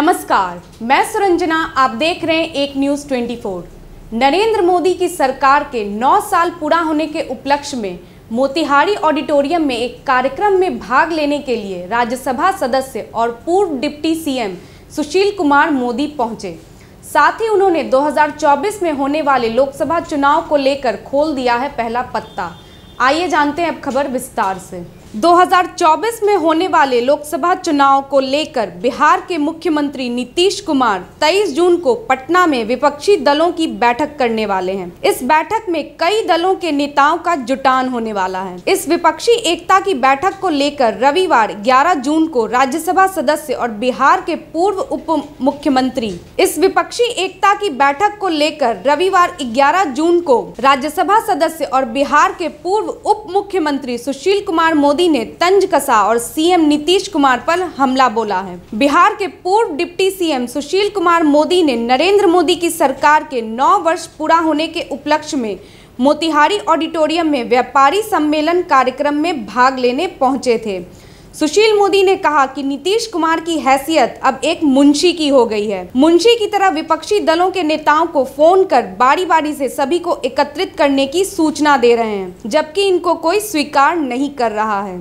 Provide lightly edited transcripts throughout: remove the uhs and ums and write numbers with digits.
नमस्कार, मैं सुरंजना, आप देख रहे हैं एक न्यूज़ 24। नरेंद्र मोदी की सरकार के 9 साल पूरा होने के उपलक्ष्य में मोतिहारी ऑडिटोरियम में एक कार्यक्रम में भाग लेने के लिए राज्यसभा सदस्य और पूर्व डिप्टी सीएम सुशील कुमार मोदी पहुंचे। साथ ही उन्होंने 2024 में होने वाले लोकसभा चुनाव को लेकर खोल दिया है पहला पत्ता। आइए जानते हैं अब खबर विस्तार से। 2024 में होने वाले लोकसभा चुनाव को लेकर बिहार के मुख्यमंत्री नीतीश कुमार 23 जून को पटना में विपक्षी दलों की बैठक करने वाले हैं। इस बैठक में कई दलों के नेताओं का जुटान होने वाला है। इस विपक्षी एकता की बैठक को लेकर रविवार 11 जून को राज्यसभा सदस्य और बिहार के पूर्व उप मुख्यमंत्री सुशील कुमार मोदी ने तंज कसा और सीएम नीतीश कुमार पर हमला बोला है। बिहार के पूर्व डिप्टी सीएम सुशील कुमार मोदी ने नरेंद्र मोदी की सरकार के 9 वर्ष पूरा होने के उपलक्ष्य में मोतिहारी ऑडिटोरियम में व्यापारी सम्मेलन कार्यक्रम में भाग लेने पहुंचे थे। सुशील मोदी ने कहा कि नीतीश कुमार की हैसियत अब एक मुंशी की हो गई है। मुंशी की तरह विपक्षी दलों के नेताओं को फोन कर बारी-बारी से सभी को एकत्रित करने की सूचना दे रहे हैं, जबकि इनको कोई स्वीकार नहीं कर रहा है।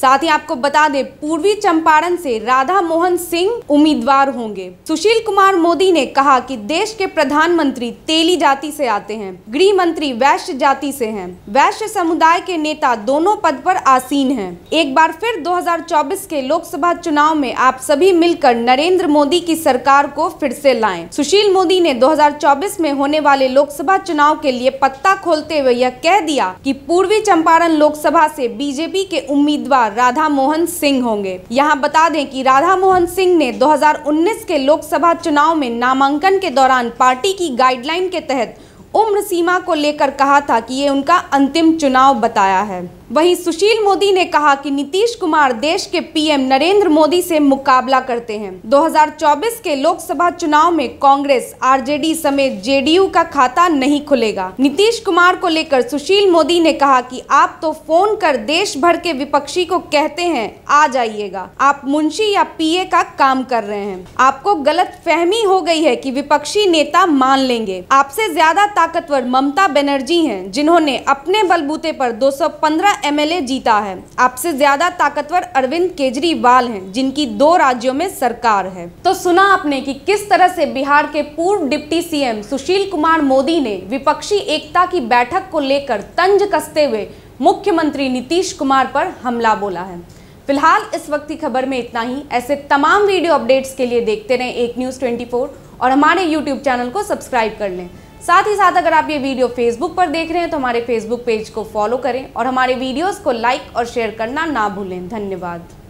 साथ ही आपको बता दें, पूर्वी चंपारण से राधा मोहन सिंह उम्मीदवार होंगे। सुशील कुमार मोदी ने कहा कि देश के प्रधानमंत्री तेली जाति से आते हैं, गृह मंत्री वैश्य जाति से हैं, वैश्य समुदाय के नेता दोनों पद पर आसीन हैं। एक बार फिर 2024 के लोकसभा चुनाव में आप सभी मिलकर नरेंद्र मोदी की सरकार को फिर से लाएं। सुशील मोदी ने 2024 में होने वाले लोकसभा चुनाव के लिए पत्ता खोलते हुए यह कह दिया कि पूर्वी चंपारण लोकसभा से बीजेपी के उम्मीदवार राधा मोहन सिंह होंगे। यहाँ बता दें कि राधा मोहन सिंह ने 2019 के लोकसभा चुनाव में नामांकन के दौरान पार्टी की गाइडलाइन के तहत उम्र सीमा को लेकर कहा था कि ये उनका अंतिम चुनाव बताया है। वहीं सुशील मोदी ने कहा कि नीतीश कुमार देश के पीएम नरेंद्र मोदी से मुकाबला करते हैं। 2024 के लोकसभा चुनाव में कांग्रेस, आरजेडी समेत जेडीयू का खाता नहीं खुलेगा। नीतीश कुमार को लेकर सुशील मोदी ने कहा कि आप तो फोन कर देश भर के विपक्षी को कहते हैं आ जाइएगा, आप मुंशी या पीए का काम कर रहे हैं। आपको गलत फहमी हो गई है कि विपक्षी नेता मान लेंगे। आपसे ज्यादा ताकतवर ममता बनर्जी हैं, जिन्होंने अपने बलबूते पर 215 एमएलए जीता है। आपसे ज्यादा ताकतवर अरविंद केजरीवाल हैं, जिनकी 2 राज्यों में सरकार है। तो सुना आपने कि किस तरह से बिहार के पूर्व डिप्टी सीएम सुशील कुमार मोदी ने विपक्षी एकता की बैठक को लेकर तंज कसते हुए मुख्यमंत्री नीतीश कुमार पर हमला बोला है। फिलहाल इस वक्त की खबर में इतना ही। ऐसे तमाम वीडियो अपडेट्स के लिए देखते रहें एक न्यूज़ 24 और हमारे यूट्यूब चैनल को सब्सक्राइब कर लें। साथ ही साथ अगर आप ये वीडियो फेसबुक पर देख रहे हैं तो हमारे फेसबुक पेज को फॉलो करें और हमारे वीडियोस को लाइक और शेयर करना ना भूलें। धन्यवाद।